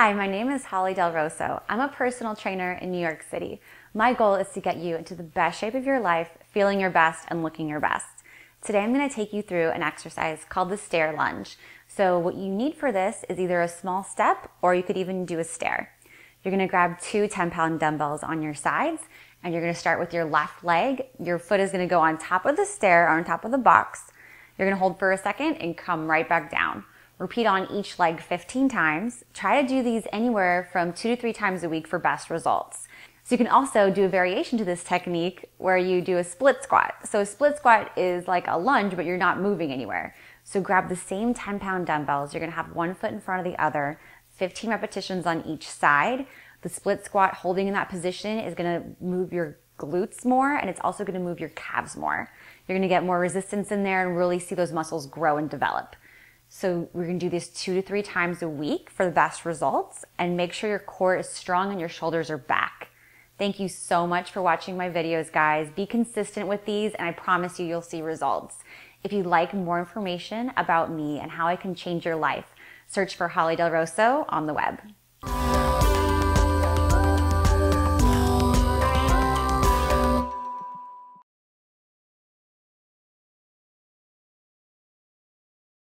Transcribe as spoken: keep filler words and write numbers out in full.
Hi, my name is Holly Del Rosso. I'm a personal trainer in New York City. My goal is to get you into the best shape of your life, feeling your best and looking your best. Today I'm going to take you through an exercise called the stair lunge. So what you need for this is either a small step or you could even do a stair. You're going to grab two ten pound dumbbells on your sides and you're going to start with your left leg. Your foot is going to go on top of the stair, on top of the box. You're going to hold for a second and come right back down. Repeat on each leg fifteen times. Try to do these anywhere from two to three times a week for best results. So you can also do a variation to this technique where you do a split squat. So a split squat is like a lunge, but you're not moving anywhere. So grab the same ten pound dumbbells. You're gonna have one foot in front of the other, fifteen repetitions on each side. The split squat, holding in that position, is gonna move your glutes more, and it's also gonna move your calves more. You're gonna get more resistance in there and really see those muscles grow and develop. So we're going to do this two to three times a week for the best results, and make sure your core is strong and your shoulders are back. Thank you so much for watching my videos, guys. Be consistent with these and I promise you, you'll see results. If you'd like more information about me and how I can change your life, search for Holly Del Rosso on the web.